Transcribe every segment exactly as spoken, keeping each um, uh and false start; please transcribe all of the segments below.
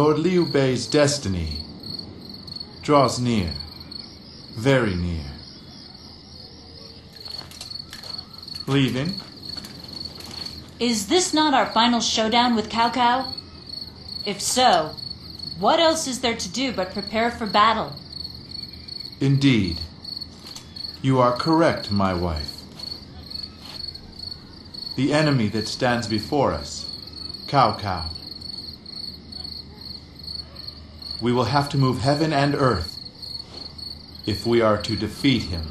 Lord Liu Bei's destiny draws near, very near. Leaving? Is this not our final showdown with Cao Cao? If so, what else is there to do but prepare for battle? Indeed. You are correct, my wife. The enemy that stands before us, Cao Cao. We will have to move heaven and earth if we are to defeat him.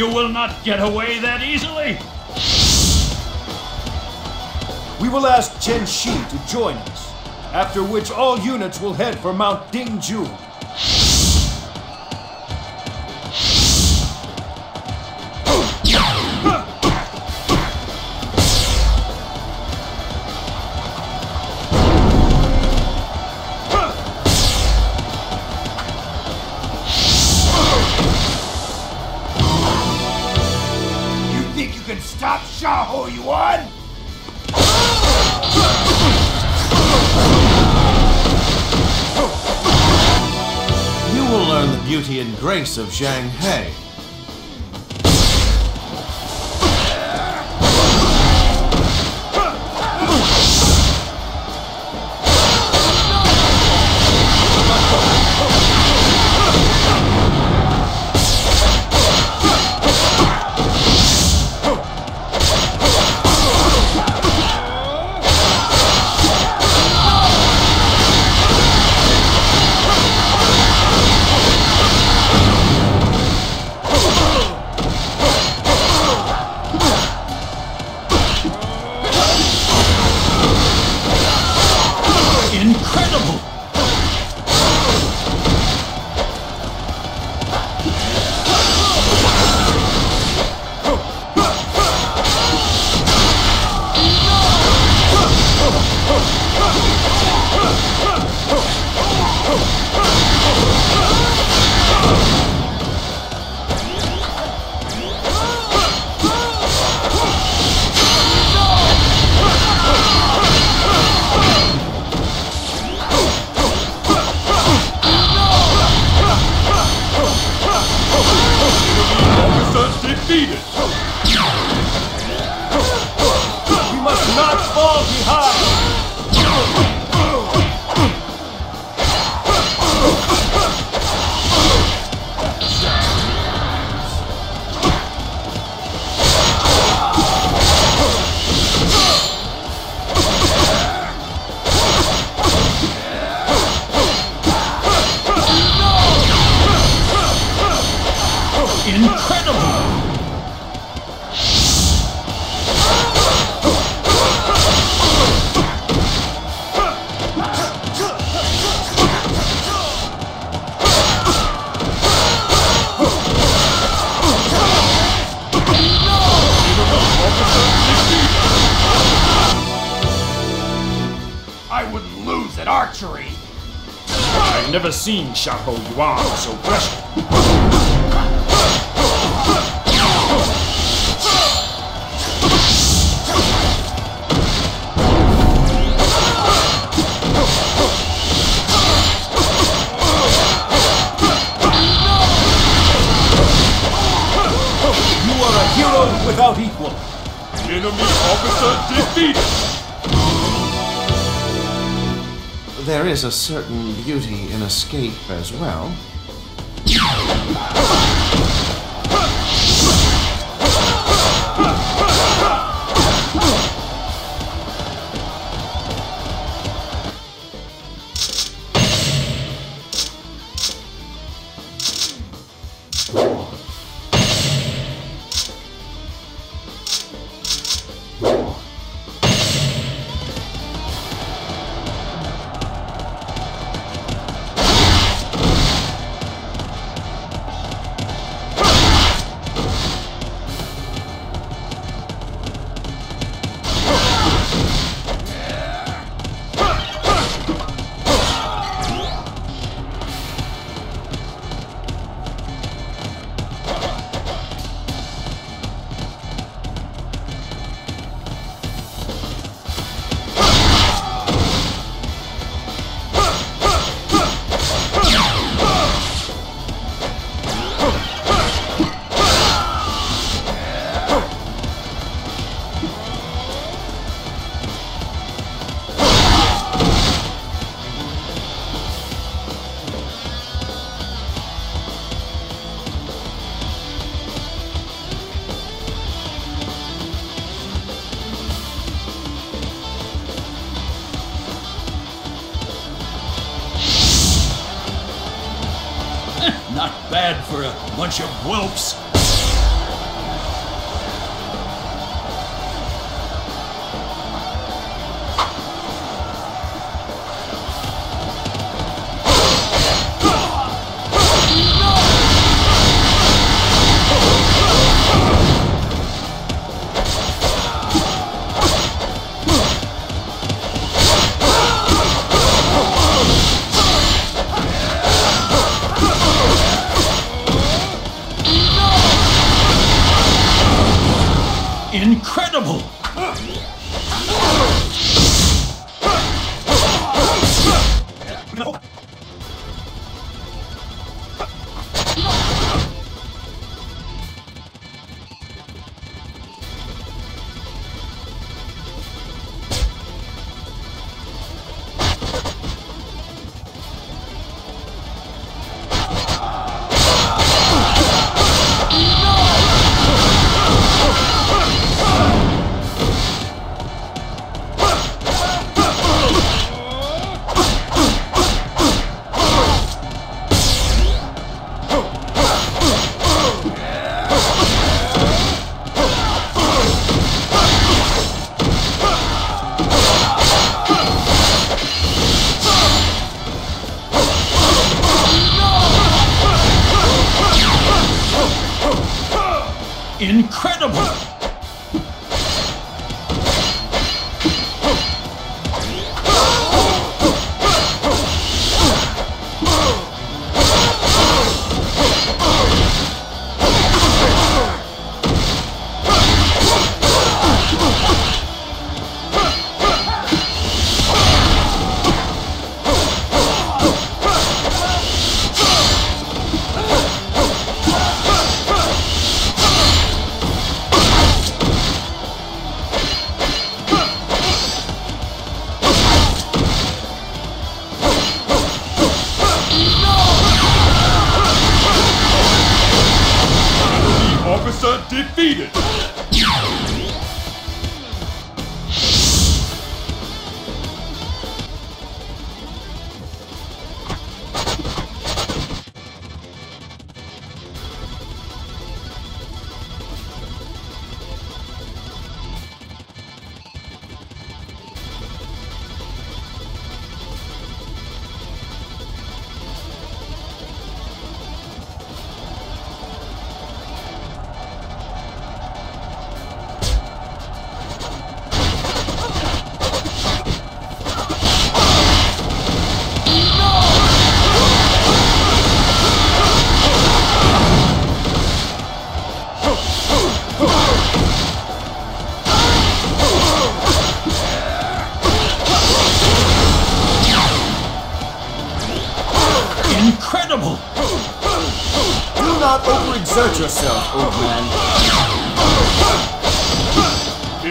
You will not get away that easily! We will ask Chen Shi to join us, after which all units will head for Mount Dingju. Stop Shaho, you on? You will learn the beauty and grace of Zhang He. Incredible! archery. I've never seen Xiahou Yuan so blushing. You are a hero without equal. Enemy officer defeated. There is a certain beauty in escape as well. Not bad for a bunch of whelps. Incredible! Incredible! Defeated! not overexert yourself, old man.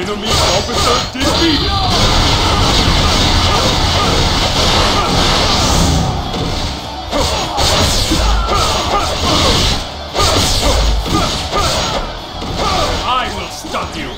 Enemy officer defeated! I will stop you!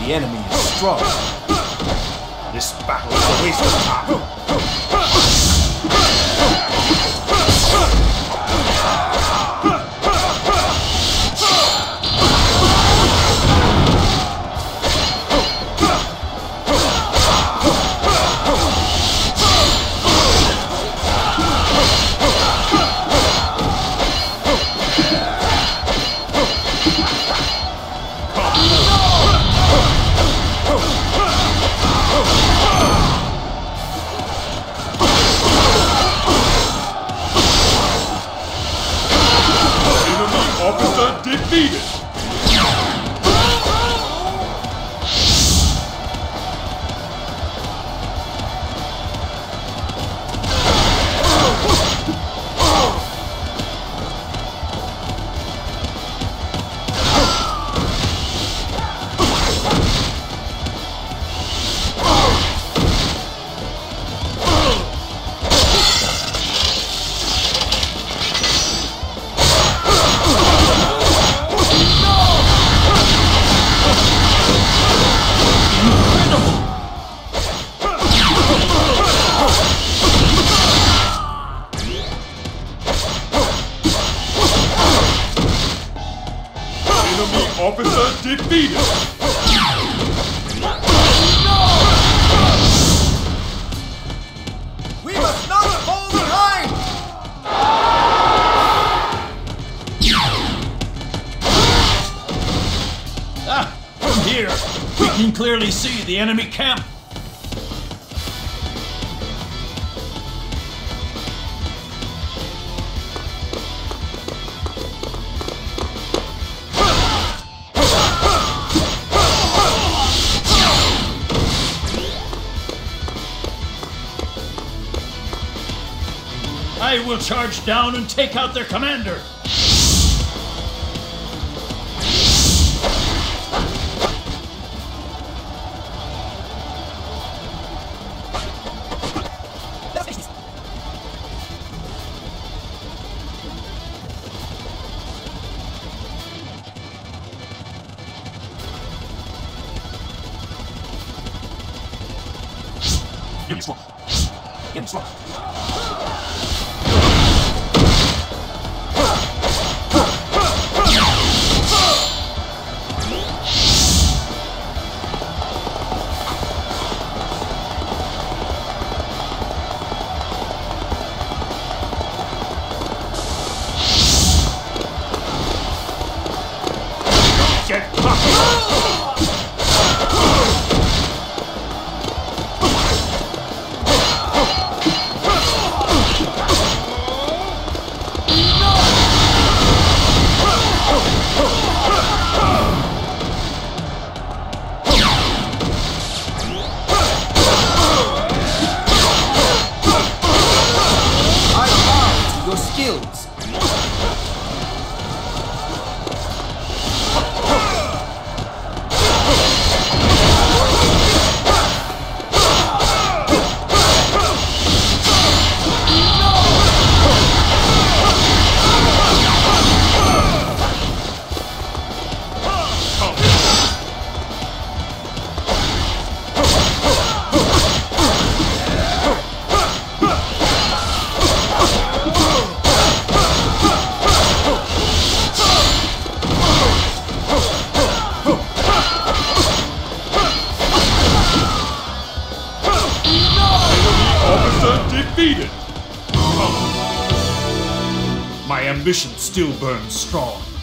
The enemy is strong. This battle is a waste of time. Officer defeated! No! We must not fall behind! Ah! From here, we can clearly see the enemy camp. I will charge down and take out their commander! Give me swap. Give me swap. Defeated! Oh. My ambition still burns strong.